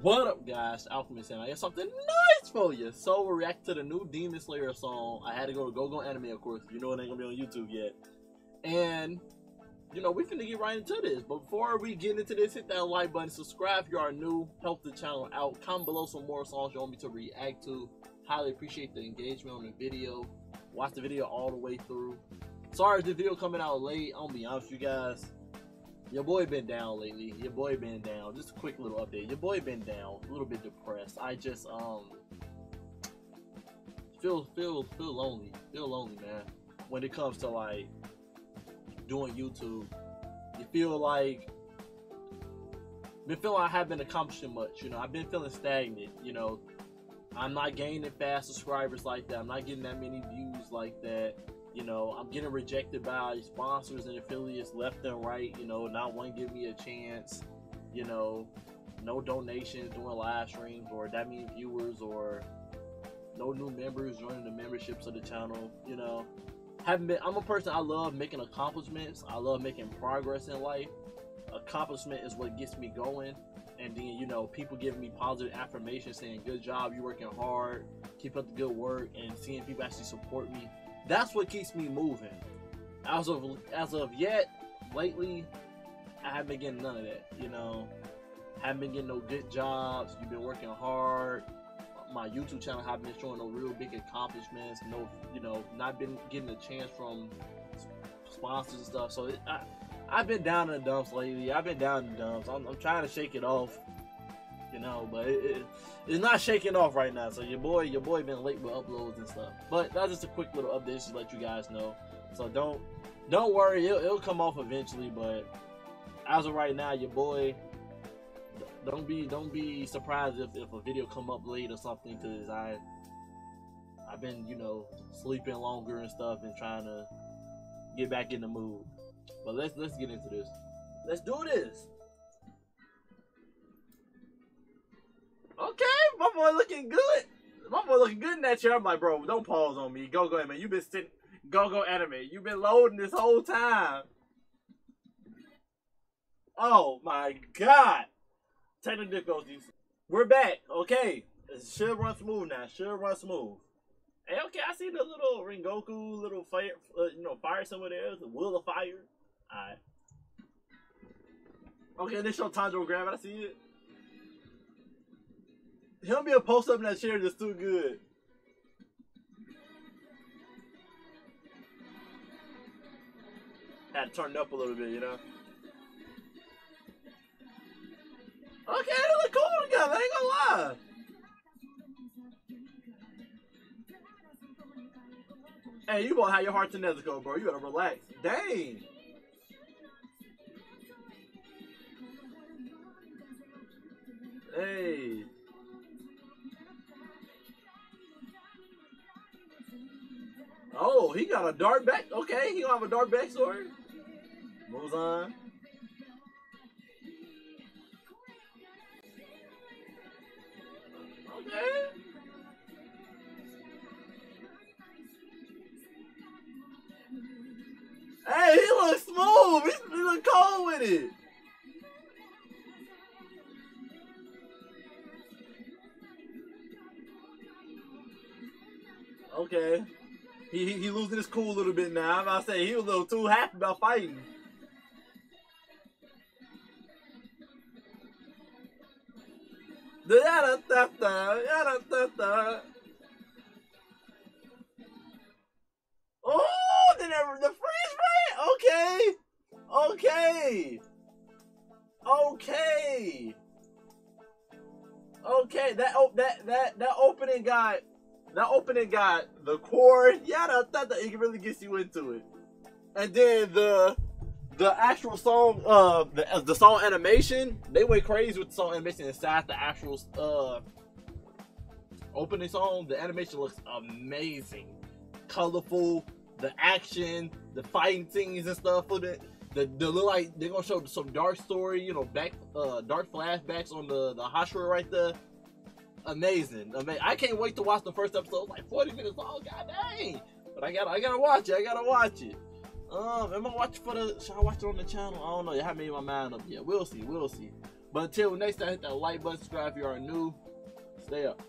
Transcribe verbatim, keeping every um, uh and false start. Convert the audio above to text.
What up, guys? Alchemist, and I got something nice for you. So we react to the new Demon Slayer song. I had to go to GoGo Anime, of course. You know it ain't gonna be on YouTube yet. And you know we finna get right into this. But before we get into this, hit that like button, subscribe if you are new, help the channel out. Comment below some more songs you want me to react to. Highly appreciate the engagement on the video. Watch the video all the way through. Sorry if the video coming out late. I'm gonna be honest with you guys. Your boy been down lately. Your boy been down. Just a quick little update. Your boy been down. A little bit depressed. I just um feel feel feel lonely. Feel lonely, man. When it comes to like doing YouTube, you feel like been feeling I haven't accomplishing much. You know, I've been feeling stagnant. You know, I'm not gaining fast subscribers like that. I'm not getting that many views like that. You know, I'm getting rejected by sponsors and affiliates left and right. You know, not one give me a chance. You know, no donations during live streams or that many viewers or no new members joining the memberships of the channel. You know, haven't been. I'm a person, I love making accomplishments. I love making progress in life. Accomplishment is what gets me going. And then, you know, people giving me positive affirmation saying, good job, you're working hard, keep up the good work, and seeing people actually support me. That's what keeps me moving. As of as of yet, lately, I haven't been getting none of that. You know, haven't been getting no good jobs. You've been working hard. My YouTube channel haven't been showing no real big accomplishments. No, you know, not been getting a chance from sponsors and stuff. So it, I, I've been down in the dumps lately. I've been down in the dumps. I'm, I'm trying to shake it off. You know, but it, it, it's not shaking off right now. So your boy, your boy been late with uploads and stuff. But that's just a quick little update just to let you guys know. So don't, don't worry, it'll, it'll come off eventually. But as of right now, your boy, don't be, don't be surprised if, if a video come up late or something, because I, I've been, you know, sleeping longer and stuff and trying to get back in the mood. But let's let's get into this. Let's do this. Okay, my boy looking good. My boy looking good in that chair. I'm like, bro, don't pause on me. Go, go, man. You've been sitting. Go, go, anime. You've been loading this whole time. Oh, my God. Technical difficulties. We're back. Okay. It should run smooth now. Should run smooth. Hey, okay, I see the little Rengoku, little fire, uh, you know, fire somewhere there. The wheel of fire. All right. Okay, this show Tanjiro grab it. I see it. Him being post up in that chair is too good. Had to turn it up a little bit, you know. Okay, they look cool together. I ain't gonna lie. Hey, you won't have your heart to Nezuko, bro. You better relax. Dang. Hey. Oh, he got a dark back. Okay, he gonna have a dark backstory. Moves on. Okay. Hey, he looks smooth. He, he look cold with it. Okay. He, he, he losing his cool a little bit now. I'm about to say he was a little too happy about fighting. Oh, the, the freeze ray? Okay. Okay. Okay. Okay. That oh that that that opening guy. That opening got the chord, yeah, that, that, that it really gets you into it, and then the the actual song, uh, the, the song animation, they went crazy with the song animation inside the actual uh opening song. The animation looks amazing, colorful, the action, the fighting scenes and stuff. For the the, the look like they're gonna show some dark story, you know, back uh dark flashbacks on the the Hashira right there. Amazing. I mean, I can't wait to watch the first episode. It's like forty minutes long, god dang. But I gotta I gotta watch it, I gotta watch it. Um am I watching for the should I watch it on the channel? I don't know, I haven't made my mind up yet. We'll see, we'll see. But until next time, hit that like button, subscribe if you are new. Stay up.